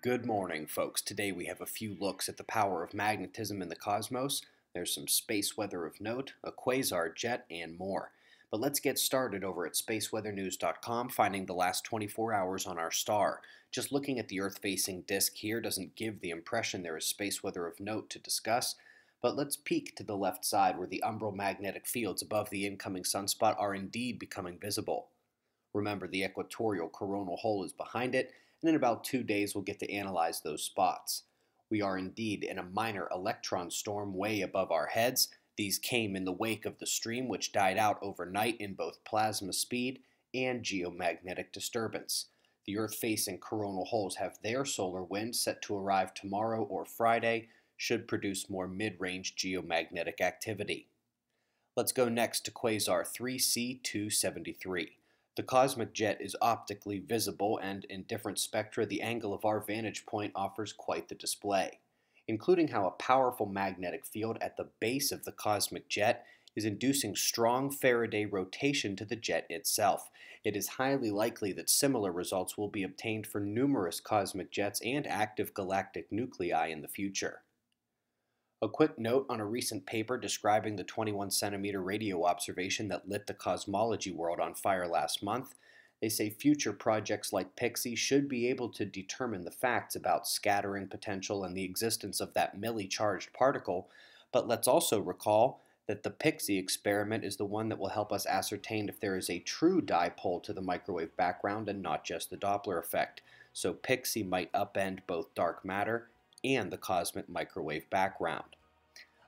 Good morning, folks. Today we have a few looks at the power of magnetism in the cosmos. There's some space weather of note, a quasar jet, and more. But let's get started over at spaceweathernews.com, finding the last 24 hours on our star. Just looking at the Earth-facing disk here doesn't give the impression there is space weather of note to discuss, but let's peek to the left side where the umbral magnetic fields above the incoming sunspot are indeed becoming visible. Remember, the equatorial coronal hole is behind it, and in about 2 days we'll get to analyze those spots. We are indeed in a minor electron storm way above our heads. These came in the wake of the stream, which died out overnight in both plasma speed and geomagnetic disturbance. The Earth-facing coronal holes have their solar wind set to arrive tomorrow or Friday, should produce more mid-range geomagnetic activity. Let's go next to Quasar 3C 273. The cosmic jet is optically visible, and in different spectra, the angle of our vantage point offers quite the display, including how a powerful magnetic field at the base of the cosmic jet is inducing strong Faraday rotation to the jet itself. It is highly likely that similar results will be obtained for numerous cosmic jets and active galactic nuclei in the future. A quick note on a recent paper describing the 21-centimeter radio observation that lit the cosmology world on fire last month. They say future projects like PIXIE should be able to determine the facts about scattering potential and the existence of that milli-charged particle, but let's also recall that the PIXIE experiment is the one that will help us ascertain if there is a true dipole to the microwave background and not just the Doppler effect. So PIXIE might upend both dark matter and the cosmic microwave background.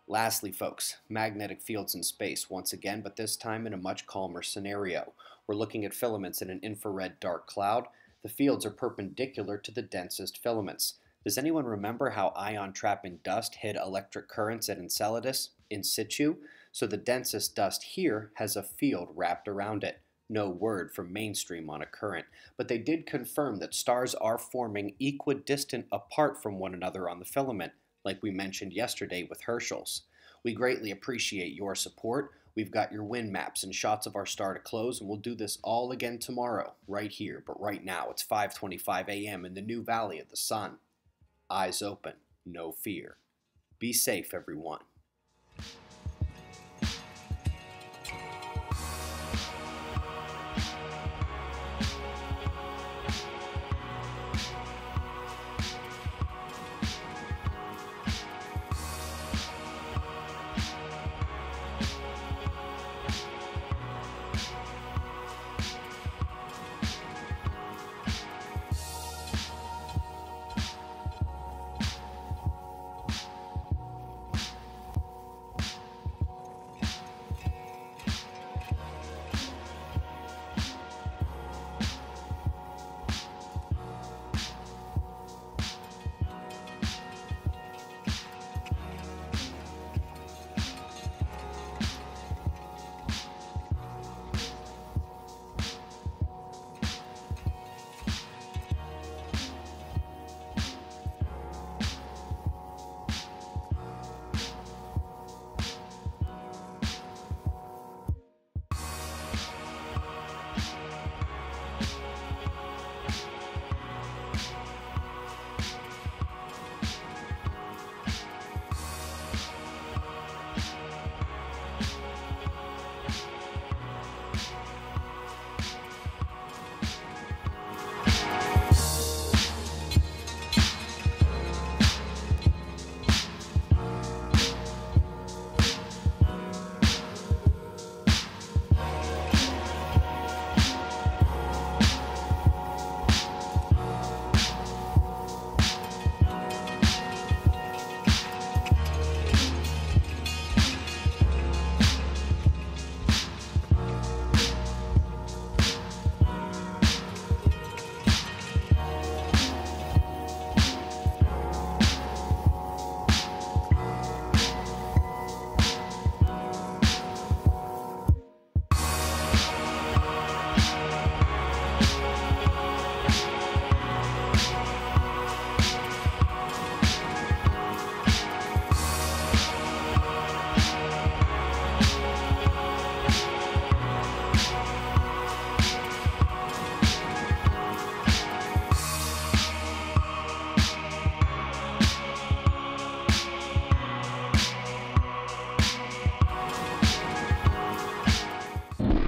Lastly, folks, magnetic fields in space once again, but this time in a much calmer scenario. We're looking at filaments in an infrared dark cloud. The fields are perpendicular to the densest filaments. Does anyone remember how ion-trapping dust hid electric currents at Enceladus in situ? So the densest dust here has a field wrapped around it. No word from mainstream on a current, but they did confirm that stars are forming equidistant apart from one another on the filament, like we mentioned yesterday with Herschel's. We greatly appreciate your support. We've got your wind maps and shots of our star to close, and we'll do this all again tomorrow, right here. But right now, it's 5:25 a.m. in the new valley of the sun. Eyes open, no fear. Be safe, everyone.